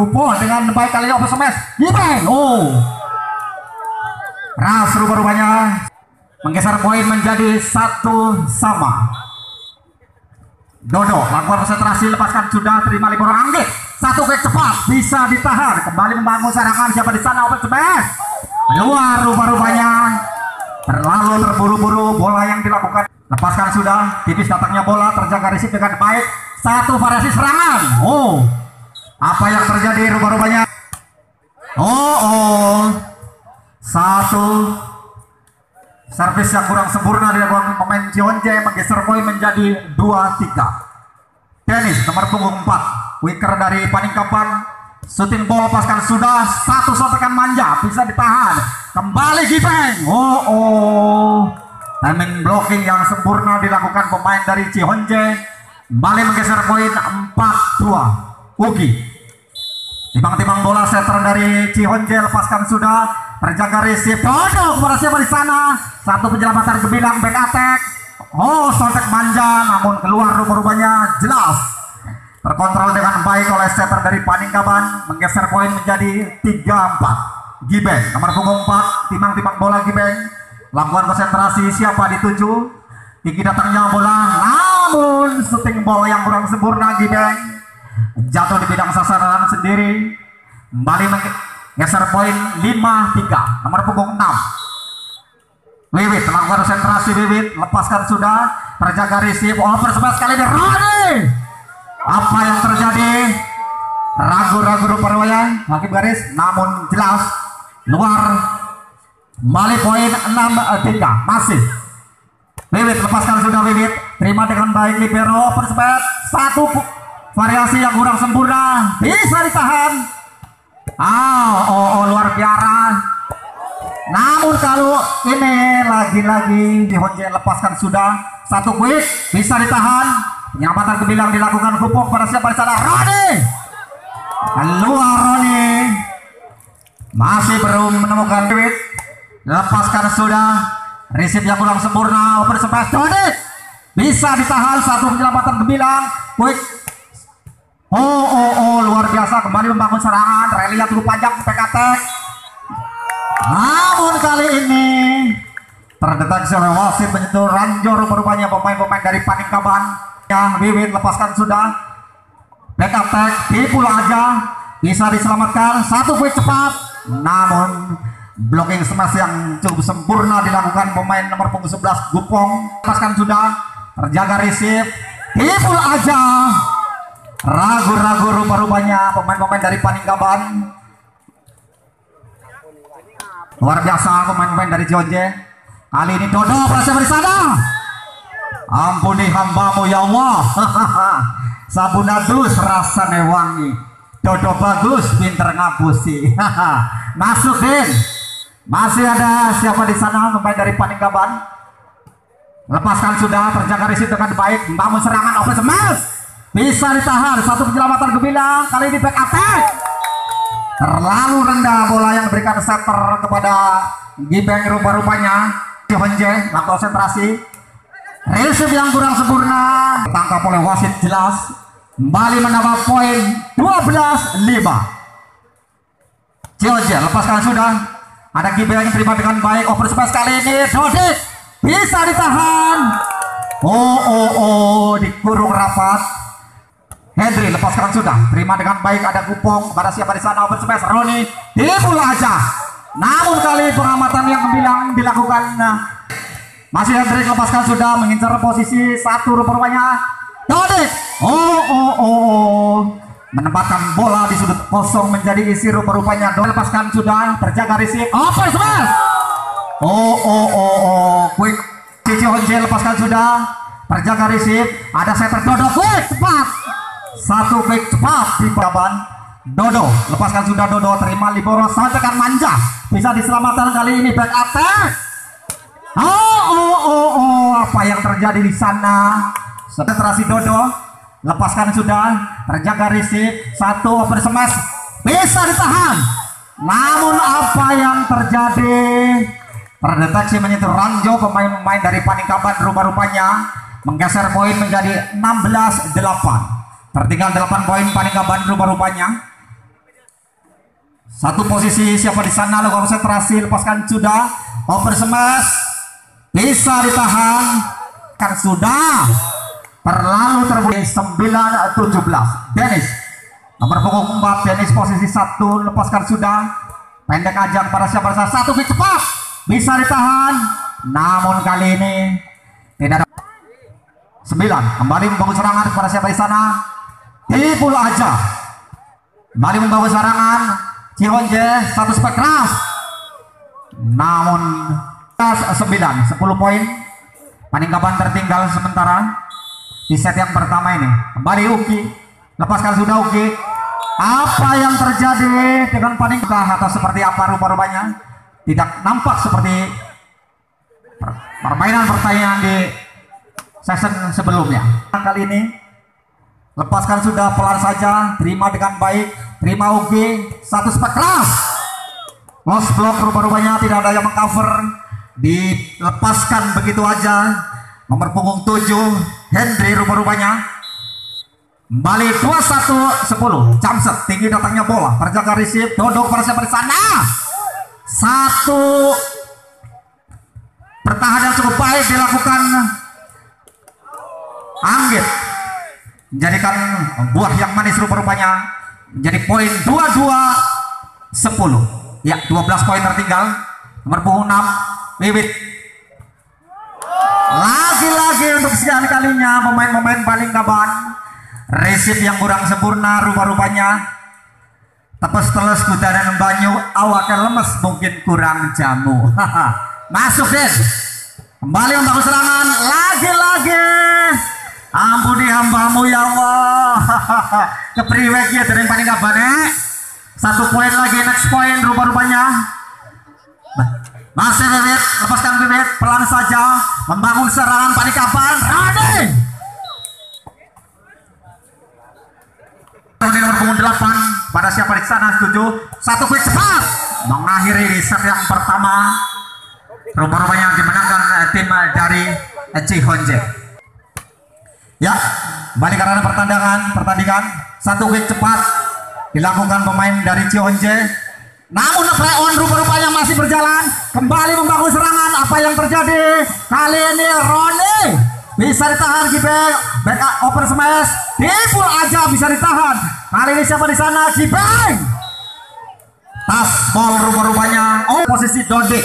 Bupo dengan baik kali ini open smash. Gimana? Oh, Ras rupanya menggeser poin menjadi 1-sama. Dodo lakukan konsentrasi, lepaskan sudah, terima libur anggit. Satu klik cepat bisa ditahan, kembali membangun serangan. Siapa di sana? Open smash keluar, rupa-rupanya terlalu terburu-buru bola yang dilakukan. Lepaskan sudah, tipis datangnya bola, terjaga risik dengan baik. Satu variasi serangan. Oh, apa yang terjadi rupa-rupanya? Oh, satu servis yang kurang sempurna dilakukan pemain Cionje, menggeser poin menjadi 2-3. Dennis nomor punggung 4, wicker dari Paningkapan, shooting ball lepaskan sudah, satu sotekan manja bisa ditahan, kembali Gipeng. Oh, timing blocking yang sempurna dilakukan pemain dari Cionje, kembali menggeser poin 4-2. Ugi timbang-timbang bola, setter dari Cionje lepaskan sudah, terjaga resip. Aduh, kepada siapa di sana? Satu penyelamatan kebilang back attack. Oh, sontek manja, namun keluar rupa-rupanya jelas. Terkontrol dengan baik oleh setter dari Paningkapan, menggeser poin menjadi 3-4. Gibeng nomor punggung 4, timang-timang bola Gibeng, lakukan konsentrasi, siapa dituju? Tinggi datangnya bola, namun shooting ball yang kurang sempurna. Gibeng jatuh di bidang sasaran sendiri, kembali geser poin 5-3. Nomor punggung 6, Wiwit melakukan konsentrasi. Wiwit lepaskan sudah, terjaga risip. Over smash kali ini Rani. Apa yang terjadi? Ragu-ragu rupa-rupanya hakim garis, namun jelas luar. Kembali poin 6-3. Masih Wiwit lepaskan sudah. Wiwit terima dengan baik libero. Over smash, satu variasi yang kurang sempurna bisa ditahan. Oh, luar biasa. Namun kalau ini lagi-lagi Dihonje lepaskan sudah, satu quick bisa ditahan. Penyelamatan kebilang dilakukan Kupok pada siapa di sana? Roni. Keluar Roni. Masih belum menemukan duit. Lepaskan sudah. Resip yang kurang sempurna. Open smash Roni. Bisa ditahan, satu penyelamatan kebilang. Quick. Oh, luar biasa, kembali membangun serangan. Rally yang cukup panjang, PKT. Namun kali ini terdeteksi oleh wasit, menyentuh ranjau rupa-rupanya pemain-pemain dari Paningkapan. Yang Wiwit lepaskan sudah, PKT di pulang aja, bisa diselamatkan. Satu quick cepat, namun blocking smash yang cukup sempurna dilakukan pemain nomor punggung 11 Gupong. Lepaskan sudah, terjaga resip, di pulang aja. Ragu-ragu rupa-rupanya pemain-pemain dari Paningkapan. Luar biasa pemain-pemain dari Cionje. Kali ini Dodo berhasil di sana. Ampuni hambamu ya Allah. Sabun adus rasanya wangi. Dodo bagus, pinter ngapusi. Masukin. Masih ada siapa di sana pemain dari Paningkapan? Lepaskan sudah, terjaga di situ dengan baik. Membangun serangan open smash. Bisa ditahan, satu penyelamatan gemilang. Kali ini back attack. Terlalu rendah bola yang diberikan setter kepada Gibeng rupa-rupanya. Cionje lakukan konsentrasi. Resip yang kurang sempurna. Tangkap oleh wasit jelas. Kembali menambah poin 12-5. Cionje lepaskan sudah. Ada Gibeng yang terima dengan baik. Open smash kali ini Dodik. Bisa ditahan. Oh, dikurung rapat. Henry lepaskan sudah, terima dengan baik, ada Kupong pada siapa di sana? Open smash Roni, dibuka aja. Namun kali pengamatan yang bilang dilakukan masih Henry lepaskan sudah, mengincar posisi satu rupa-rupanya Dodik. Oh, menempatkan bola di sudut kosong menjadi isi rupa-rupanya Dodik. Lepaskan sudah, terjaga risik. Open smash. Oh, quick Cionje lepaskan sudah, terjaga risik. Ada setter Dodo, quick cepat. Satu back cepat di Paban. Dodo lepaskan sudah. Dodo terima libero, sajakan manja, bisa diselamatkan. Kali ini back attack. Oh, apa yang terjadi di sana? Konsentrasi Dodo, lepaskan sudah, terjaga risik. Satu open smash bisa ditahan, namun apa yang terjadi? Terdeteksi menyentuh ranjau pemain-pemain dari Paningkapan rupa-rupanya, menggeser poin menjadi 16-8. Tertinggal 8 poin Paningkapan rupa-rupanya. Satu posisi siapa di sana, lo konsentrasi, lepaskan sudah. Over smash bisa ditahan, kan sudah terlalu terbuka. 9-17 Dennis, nomor punggung 4 Dennis, posisi 1, lepaskan sudah, pendek ajang pada siapa saja. Satu fit cepat bisa ditahan, namun kali ini tidak ada. 9 kembali membangun serangan kepada siapa di sana, Dipul aja kembali membangun serangan. Cihonje satu spek keras, namun 9 10 poin. Paningkapan tertinggal sementara di set yang pertama ini. Kembali Uki, lepaskan sudah Uki. Apa yang terjadi dengan Paningkapan atau seperti apa rupa-rupanya tidak nampak seperti pertandingan di session sebelumnya. Kali ini lepaskan sudah pelan saja, terima dengan baik, terima Uki, satu spek keras. Lost block rupa-rupanya tidak ada yang mengcover, dilepaskan begitu aja. Nomor punggung 7 Henry rupa-rupanya balik 21-10. Jamset tinggi datangnya bola, terjaga risip dodok pada siapa di sana. Satu pertahanan cukup baik dilakukan Anggit, menjadikan buah yang manis rupa-rupanya menjadi poin 22-10. Ya, 12 poin tertinggal. Nomor punggung 6 Wiwit, lagi-lagi untuk sekian kalinya pemain-pemain Paningkapan resip yang kurang sempurna rupa-rupanya. Tepes-teles kudaran banyu, awaknya lemes mungkin kurang jamu. Masuk deh, kembali membangun serangan lagi-lagi. Ampuni hambamu ya Allah. Kepriweknya dari Paningkapan. Satu poin lagi, next point rupa-rupanya. Masih Bebet, lepaskan Bebet, pelan saja membangun serangan Paningkapan. Rade! Rade nomor punggung 8, pada siapa di sana setuju. Satu quick cepat mengakhiri set yang pertama. Rupa-rupanya dimenangkan tim dari Cihonje. Ya, balik karena pertandingan. Satu quick cepat dilakukan pemain dari Cihonje, namun play on rupa-rupanya masih berjalan. Kembali membangun serangan, apa yang terjadi kali ini? Roni bisa ditahan, Gibeng backup over smash, Dipul aja bisa ditahan. Kali ini siapa di sana? Gibeng tas ball rupa-rupanya. Oh, posisi Dodik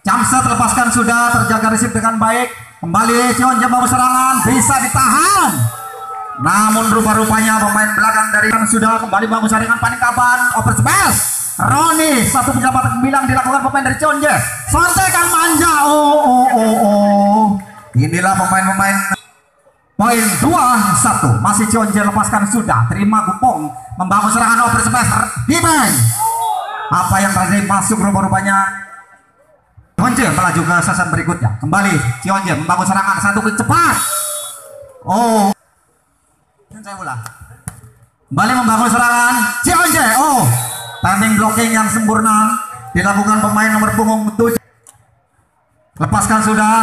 Jamset, lepaskan sudah, terjaga risip dengan baik. Kembali Cihonje membangun serangan, bisa ditahan, namun rupa-rupanya pemain belakang dari kan sudah. Kembali bangun saringan Paningkapan, over smash Roni, satu penjabat bilang dilakukan pemain dari Cihonje. Sontekan manja, oh. Inilah pemain-pemain poin 2-1. Masih Cihonje, lepaskan sudah, terima Gupong membangun serangan over smash Gibeng. Apa yang tadi masuk rupa-rupanya. Cihonje melaju ke season berikutnya. Kembali Cihonje membangun serangan, satu cepat. Oh, kembali membangun serangan Cihonje. Oh, timing blocking yang sempurna dilakukan pemain nomor punggung 7. Lepaskan sudah,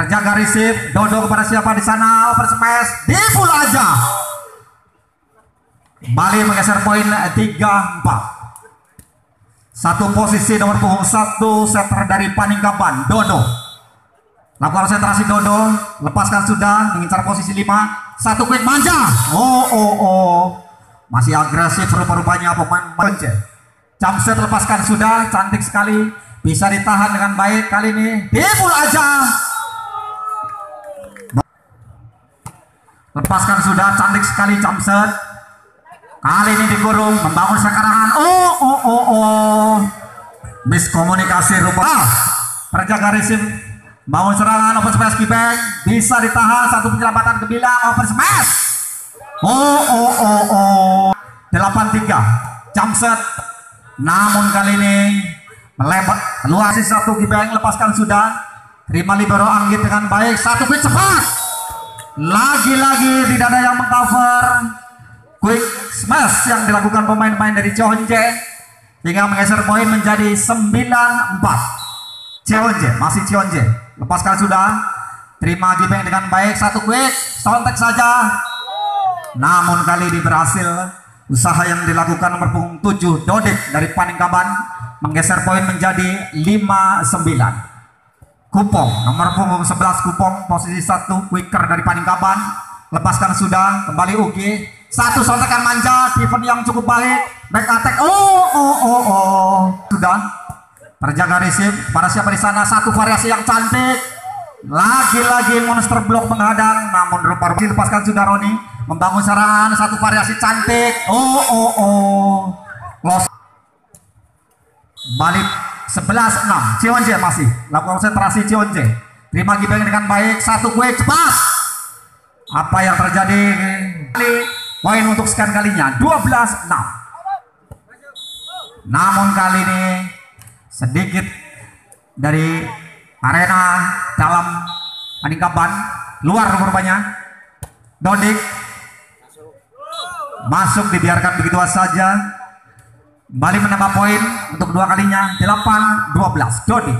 terjaga risip dodok kepada siapa di sana. Over smash Dipul aja, kembali menggeser poin 3-4. Satu posisi nomor punggung 1 setter dari Paningkapan, Dodo. Lakukan konsentrasi Dodo, lepaskan sudah, mengincar posisi 5. Satu quick manja, oh. Masih agresif rupa-rupanya pemain Cihonje. Jamset lepaskan sudah, cantik sekali, bisa ditahan dengan baik. Kali ini Dipul aja, lepaskan sudah, cantik sekali Jamset. Kali ini dikurung, membangun serangan. Oh. Miskomunikasi rupa, terjaga resim bangun serangan, over smash Gibeng bisa ditahan, satu penyelamatan ke bilang over smash. Oh. 8-3 Jamset, namun kali ini melebar luar. Satu Gibeng lepaskan sudah, terima libero Anggit dengan baik. Satu quick cepat, lagi-lagi tidak ada yang mengcover. Quick smash yang dilakukan pemain-pemain dari Cihonje hingga menggeser poin menjadi 9-4. Cihonje, masih Cihonje, lepaskan sudah, terima Gibeng dengan baik. Satu quick, sontek saja, namun kali ini berhasil Usaha yang dilakukan nomor punggung 7 Dodik dari Paningkaban menggeser poin menjadi 5-9. Kupong nomor punggung 11 Kupong posisi 1 Wicker dari Paningkaban lepaskan sudah, kembali Ugi. Satu sontekan manja, Steven yang cukup baik, back attack. Sudah terjaga resip para siapa di sana. Satu variasi yang cantik, lagi-lagi monster block menghadang, namun rupa-rupa dilepaskan sudah. Roni membangun serangan, satu variasi cantik. Close balik 11-6. Cionje masih lakukan konsentrasi. Cionje terima gibeng dengan baik, satu kue cepat. Apa yang terjadi? Poin untuk sekian kalinya 12-6. Namun kali ini sedikit dari arena dalam Paningkaban, luar rupanya. Dodik masuk dibiarkan begitu saja. Balik menambah poin untuk dua kalinya 8-12. Dodik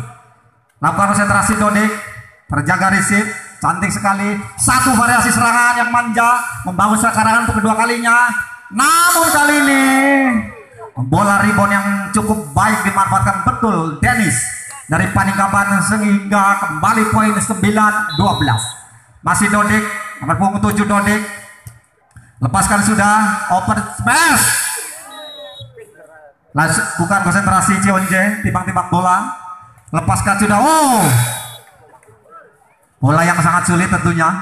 lakukan konsentrasi. Dodik terjaga risip cantik sekali, satu variasi serangan yang manja membangun serangan untuk kedua kalinya. Namun kali ini bola rebound yang cukup baik dimanfaatkan betul Dennis dari Paningkaban sehingga kembali poin 9-12. Masih Dodik nomor punggung 7 Dodik lepaskan sudah, open smash langsung bukan konsentrasi. Cionje timbang-timbang bola lepaskan sudah. Bola yang sangat sulit tentunya. 14-9.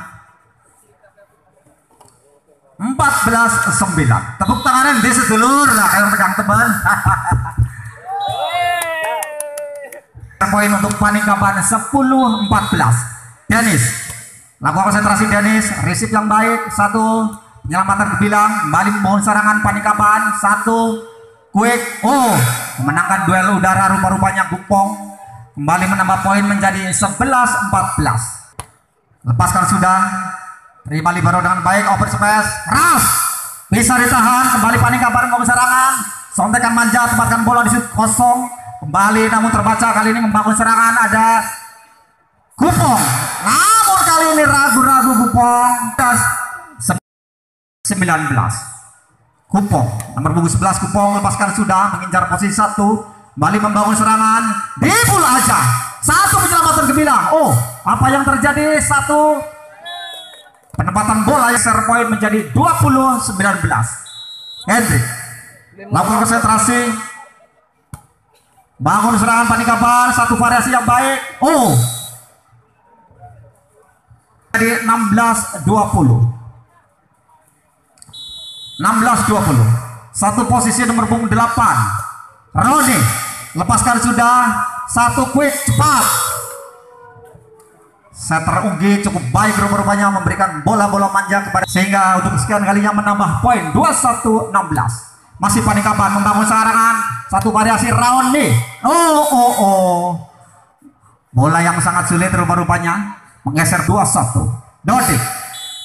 Tepuk tangan di sedulur lah, ayo pegang teman. Poin untuk Paningkaban 10-14. Dennis lakukan konsentrasi. Dennis resip yang baik, satu penyelamatan kebilang, balik mohon serangan Paningkaban, satu quick. Memenangkan duel udara rupa-rupanya Gupong, kembali menambah poin menjadi 11-14. Lepaskan sudah, terima libero dengan baik, open space, ras bisa ditahan, kembali Paningkaban mau serangan, sontekan manja, tempatkan bola di sudut kosong, kembali namun terbaca. Kali ini membangun serangan ada Gupong, namun kali ini ragu-ragu Gupong. 19 Gupong, nomor punggung 11 Gupong lepaskan sudah, mengincar posisi 1, kembali membangun serangan, dibul aja. Satu penyelamatan gemilang. Apa yang terjadi? Satu penempatan bola yang share point menjadi 20-19. Hendrik lakukan konsentrasi, bangun serangan Paningkaban, satu variasi yang baik. Jadi 16-20. Satu posisi nomor punggung 8 Roni lepaskan sudah, satu quick cepat. Setter Ugi cukup baik rupa-rupanya memberikan bola-bola manja kepada, sehingga untuk sekian kalinya menambah poin 21-16. Masih Paningkaban membangun serangan, satu variasi round nih. Bola yang sangat sulit rupa-rupanya menggeser 2-1. Dodik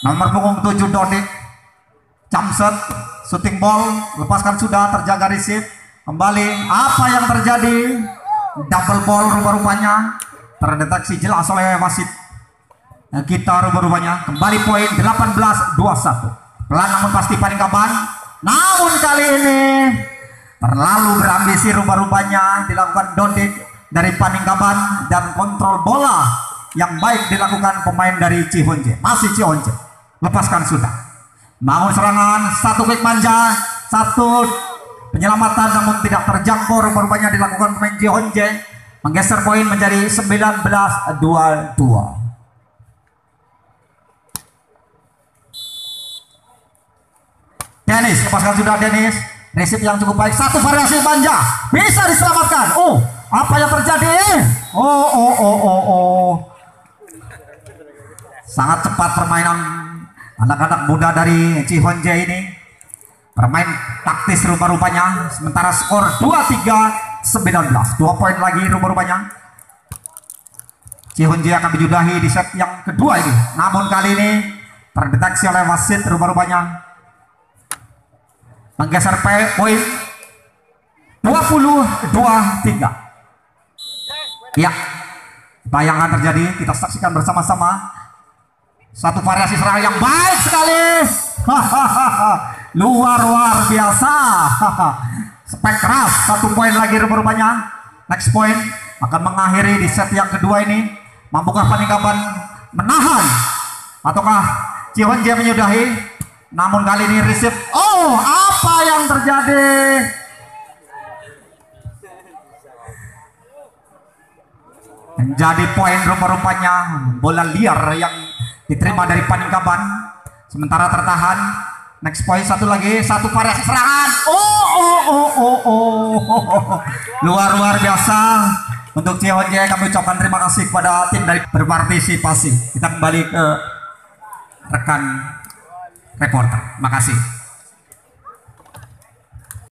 nomor punggung 7 Dodik Jamset shooting ball lepaskan sudah, terjaga risip kembali. Apa yang terjadi? Double ball rupa-rupanya terdeteksi jelas oleh wasit kita rupa-rupanya. Kembali poin 18-21. Pelan namun pasti Paningkaban, namun kali ini terlalu berambisi rupa-rupanya dilakukan Dodik dari Paningkaban, dan kontrol bola yang baik dilakukan pemain dari Cihonje. Masih Cihonje lepaskan sudah, mau serangan, satu klik manja, satu penyelamatan namun tidak terjangkau rupa-rupanya dilakukan pemain Cihonje, menggeser poin menjadi 19-22. Dennis lepaskan sudah. Dennis resip yang cukup baik, satu variasi manja bisa diselamatkan. Apa yang terjadi? Sangat cepat permainan anak-anak muda dari Cihonje ini, bermain taktis rupa-rupanya. Sementara skor 23-19, 2 poin lagi rupa-rupanya. Cihonje akan dijudahi di set yang kedua ini, namun kali ini terdeteksi oleh wasit rupa-rupanya menggeser poin 22-3. Ya, bayangan terjadi, kita saksikan bersama-sama. Satu variasi serangan yang baik sekali. luar biasa. Spek keras, 1 poin lagi rupanya. Next point akan mengakhiri di set yang kedua ini. Mampukah Paningkapan menahan ataukah Ciwanjaya menyudahi? Namun kali ini resip. Oh, apa yang terjadi? Menjadi poin rupa-rupanya, bola liar yang diterima dari Paningkapan sementara tertahan. Next point satu lagi, satu variasi serangan. Oh. Luar biasa. Untuk Ciwanjaya kami ucapkan terima kasih kepada tim dari berpartisipasi. Kita kembali ke rekan reporter. Makasih.